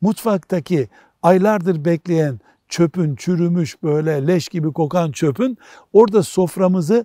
Mutfaktaki aylardır bekleyen çöpün, çürümüş böyle leş gibi kokan çöpün orada soframızı,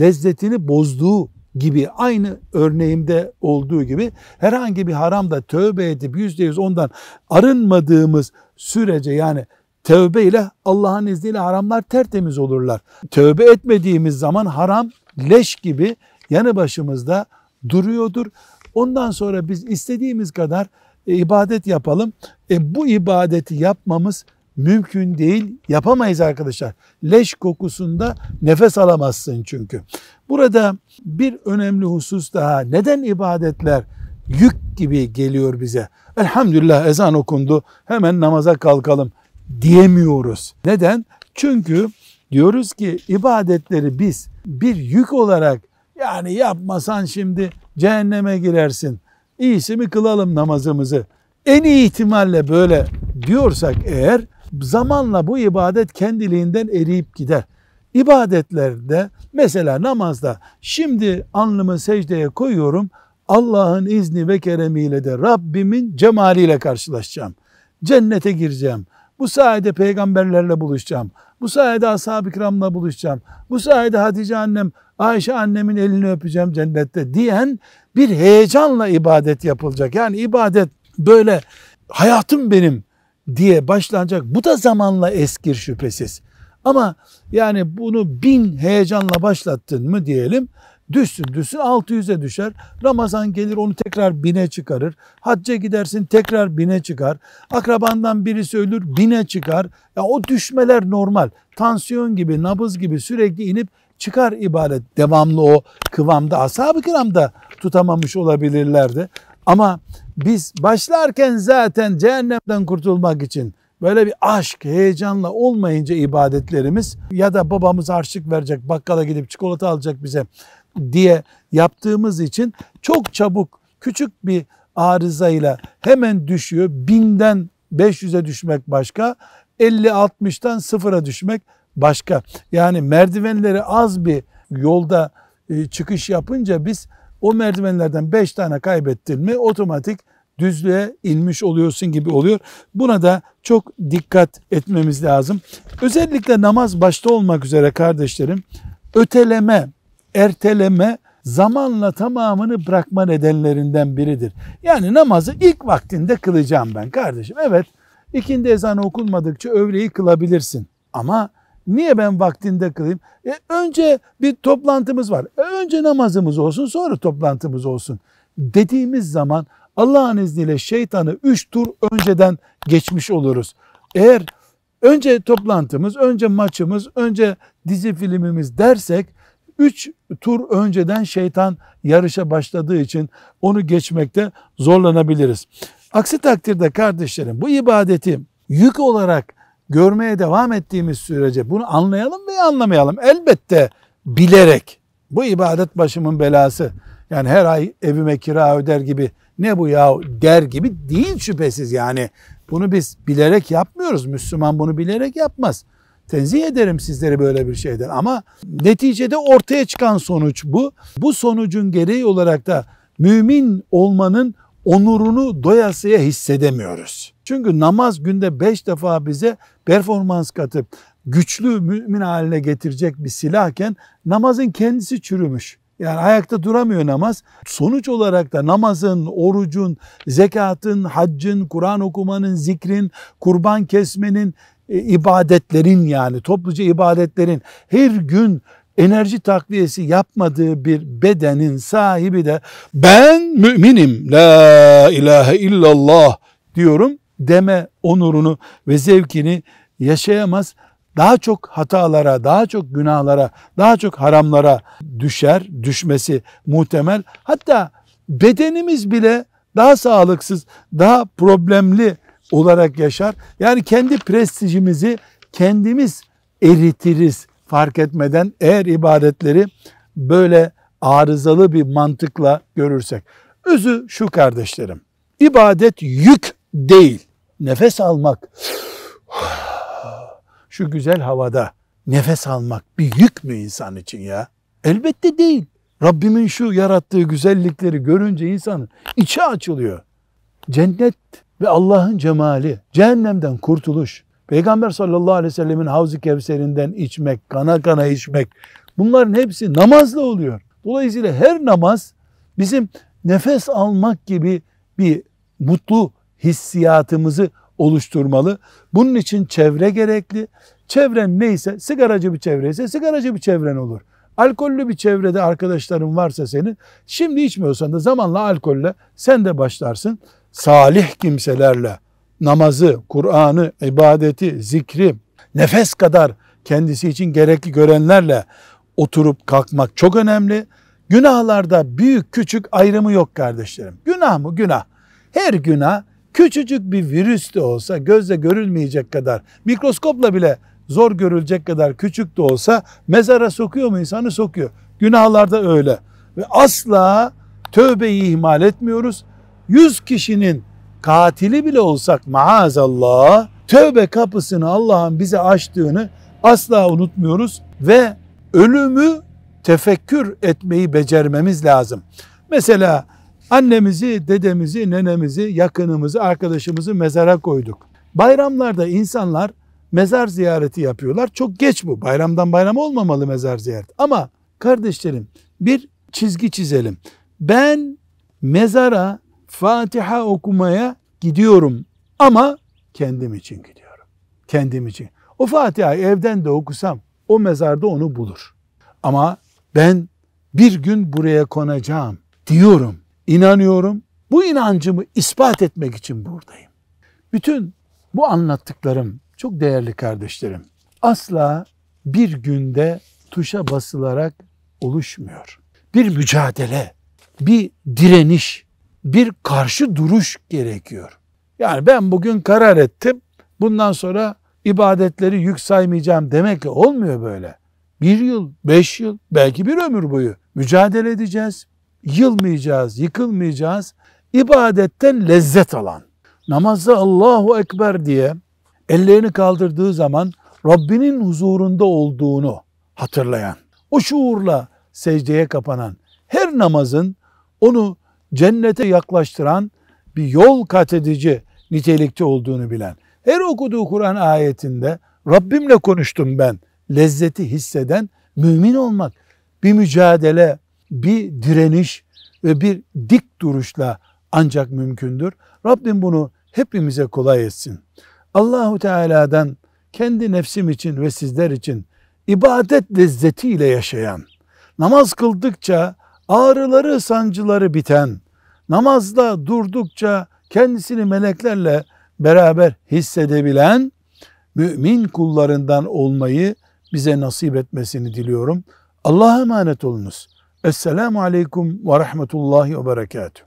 lezzetini bozduğu gibi, aynı örneğimde olduğu gibi herhangi bir haramda tövbe edip %100 ondan arınmadığımız sürece, yani tövbe ile Allah'ın izniyle haramlar tertemiz olurlar. Tövbe etmediğimiz zaman haram leş gibi yanı başımızda duruyordur. Ondan sonra biz istediğimiz kadar ibadet yapalım. Bu ibadeti yapmamız mümkün değil, yapamayız arkadaşlar. Leş kokusunda nefes alamazsın çünkü. Burada bir önemli husus daha. Neden ibadetler yük gibi geliyor bize? Elhamdülillah ezan okundu, hemen namaza kalkalım diyemiyoruz. Neden? Çünkü diyoruz ki ibadetleri biz bir yük olarak, yani yapmasan şimdi cehenneme girersin, İyisi mi kılalım namazımızı, en iyi ihtimalle böyle diyorsak eğer, zamanla bu ibadet kendiliğinden eriyip gider. İbadetlerde mesela namazda şimdi alnımı secdeye koyuyorum, Allah'ın izni ve keremiyle de Rabbimin cemaliyle karşılaşacağım, cennete gireceğim, bu sayede peygamberlerle buluşacağım, bu sayede ashab-ı kiramla buluşacağım, bu sayede Hatice annem, Ayşe annemin elini öpeceğim cennette diyen bir heyecanla ibadet yapılacak. Yani ibadet böyle hayatım benim diye başlanacak. Bu da zamanla eskir şüphesiz. Ama yani bunu 1000 heyecanla başlattın mı diyelim, düşsün 600'e düşer. Ramazan gelir, onu tekrar 1000'e çıkarır. Hacca gidersin, tekrar 1000'e çıkar. Akrabandan birisi ölür, 1000'e çıkar. Ya o düşmeler normal. Tansiyon gibi, nabız gibi sürekli inip çıkar ibadet. Devamlı o kıvamda ashab-ı kiramda tutamamış olabilirlerdi. Ama biz başlarken zaten cehennemden kurtulmak için böyle bir aşk, heyecanla olmayınca ibadetlerimiz, ya da babamız harçlık verecek, bakkala gidip çikolata alacak bize diye yaptığımız için çok çabuk küçük bir arızayla hemen düşüyor. 1000'den 500'e düşmek başka, 50-60'tan 0'a düşmek başka. Yani merdivenleri az bir yolda çıkış yapınca biz o merdivenlerden 5 tane kaybettin mi otomatik düzlüğe inmiş oluyorsun gibi oluyor. Buna da çok dikkat etmemiz lazım. Özellikle namaz başta olmak üzere kardeşlerim, öteleme, erteleme zamanla tamamını bırakma nedenlerinden biridir. Yani namazı ilk vaktinde kılacağım ben kardeşim. Evet, ikindi ezanı okunmadıkça öğleyi kılabilirsin ama niye ben vaktinde kılayım? Önce bir toplantımız var, önce namazımız olsun, sonra toplantımız olsun dediğimiz zaman Allah'ın izniyle şeytanı 3 tur önceden geçmiş oluruz. Eğer önce toplantımız, önce maçımız, önce dizi filmimiz dersek 3 tur önceden şeytan yarışa başladığı için onu geçmekte zorlanabiliriz. Aksi takdirde kardeşlerim, bu ibadeti yük olarak görmeye devam ettiğimiz sürece, bunu anlayalım veya anlamayalım, elbette bilerek bu ibadet başımın belası, yani her ay evime kira öder gibi, ne bu yahu der gibi değil şüphesiz. Yani bunu biz bilerek yapmıyoruz. Müslüman bunu bilerek yapmaz. Tenzih ederim sizleri böyle bir şeyden, ama neticede ortaya çıkan sonuç bu. Bu sonucun gereği olarak da mümin olmanın onurunu doyasıya hissedemiyoruz. Çünkü namaz günde 5 defa bize performans katıp güçlü mümin haline getirecek bir silahken, namazın kendisi çürümüş. Yani ayakta duramıyor namaz. Sonuç olarak da namazın, orucun, zekatın, haccın, Kur'an okumanın, zikrin, kurban kesmenin, ibadetlerin, yani topluca ibadetlerin her gün enerji takviyesi yapmadığı bir bedenin sahibi de ben müminim, la ilahe illallah diyorum deme onurunu ve zevkini yaşayamaz. Daha çok hatalara, daha çok günahlara, daha çok haramlara düşmesi muhtemel. Hatta bedenimiz bile daha sağlıksız, daha problemli olarak yaşar. Yani kendi prestijimizi kendimiz eritiriz fark etmeden, eğer ibadetleri böyle arızalı bir mantıkla görürsek. Özü şu kardeşlerim, ibadet yük değil. Nefes almak, şu güzel havada nefes almak bir yük mü insan için ya? Elbette değil. Rabbimin şu yarattığı güzellikleri görünce insanın içi açılıyor. Cennet ve Allah'ın cemali, cehennemden kurtuluş, Peygamber sallallahu aleyhi ve sellemin Havz-ı Kevser'inden içmek, kana kana içmek, bunların hepsi namazla oluyor. Dolayısıyla her namaz bizim nefes almak gibi bir mutlu hissiyatımızı oluşturmalı. Bunun için çevre gerekli. Çevren neyse, sigaracı bir çevreyse sigaracı bir çevren olur. Alkollü bir çevrede arkadaşların varsa senin, şimdi içmiyorsan da zamanla alkolle sen de başlarsın. Salih kimselerle namazı, Kur'an'ı, ibadeti, zikri, nefes kadar kendisi için gerekli görenlerle oturup kalkmak çok önemli. Günahlarda büyük küçük ayrımı yok kardeşlerim. Günah mı? Günah. Her günah küçücük bir virüs de olsa, gözle görülmeyecek kadar, mikroskopla bile zor görülecek kadar küçük de olsa mezara sokuyor mu? İnsanı sokuyor. Günahlarda öyle. Ve asla tövbeyi ihmal etmiyoruz. 100 kişinin katili bile olsak maazallah, tövbe kapısını Allah'ın bize açtığını asla unutmuyoruz ve ölümü tefekkür etmeyi becermemiz lazım. Mesela annemizi, dedemizi, nenemizi, yakınımızı, arkadaşımızı mezara koyduk. Bayramlarda insanlar mezar ziyareti yapıyorlar. Çok geç bu. Bayramdan bayrama olmamalı mezar ziyareti. Ama kardeşlerim, bir çizgi çizelim. Ben mezara Fatiha okumaya gidiyorum ama kendim için gidiyorum. Kendim için. O Fatiha'yı evden de okusam o mezarda onu bulur. Ama ben bir gün buraya konacağım diyorum, inanıyorum. Bu inancımı ispat etmek için buradayım. Bütün bu anlattıklarım çok değerli kardeşlerim, asla bir günde tuşa basılarak oluşmuyor. Bir mücadele, bir direniş, bir karşı duruş gerekiyor. Yani ben bugün karar ettim, bundan sonra ibadetleri yük saymayacağım demekle olmuyor böyle. 1 yıl, 5 yıl, belki bir ömür boyu mücadele edeceğiz. Yılmayacağız, yıkılmayacağız. İbadetten lezzet alan, namazda Allahu Ekber diye ellerini kaldırdığı zaman Rabbinin huzurunda olduğunu hatırlayan, o şuurla secdeye kapanan, her namazın onu cennete yaklaştıran bir yol kat edici nitelikte olduğunu bilen, her okuduğu Kur'an ayetinde Rabbimle konuştum ben lezzeti hisseden mümin olmak, bir mücadele, bir direniş ve bir dik duruşla ancak mümkündür. Rabbim bunu hepimize kolay etsin. Allahu Teala'dan kendi nefsim için ve sizler için ibadet lezzetiyle yaşayan, namaz kıldıkça ağrıları sancıları biten, namazda durdukça kendisini meleklerle beraber hissedebilen mümin kullarından olmayı bize nasip etmesini diliyorum. Allah'a emanet olunuz. Esselamu aleyküm ve rahmetullahi ve berekatuhu.